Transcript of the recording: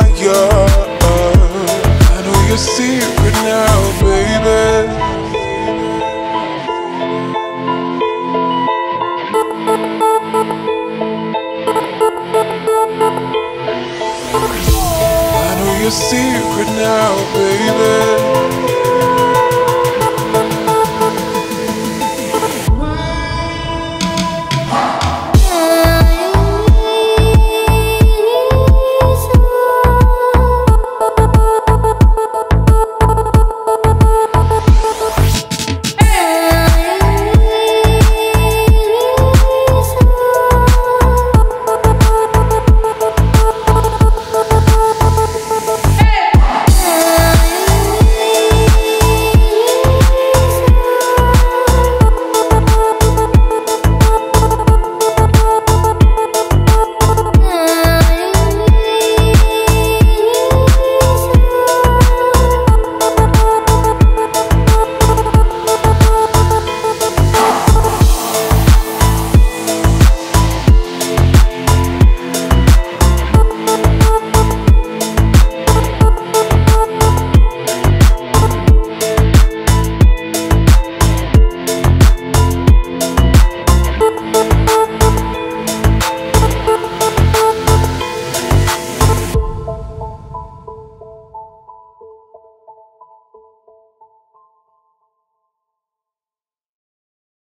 fire. I know your secret now, baby. I know your secret now, baby.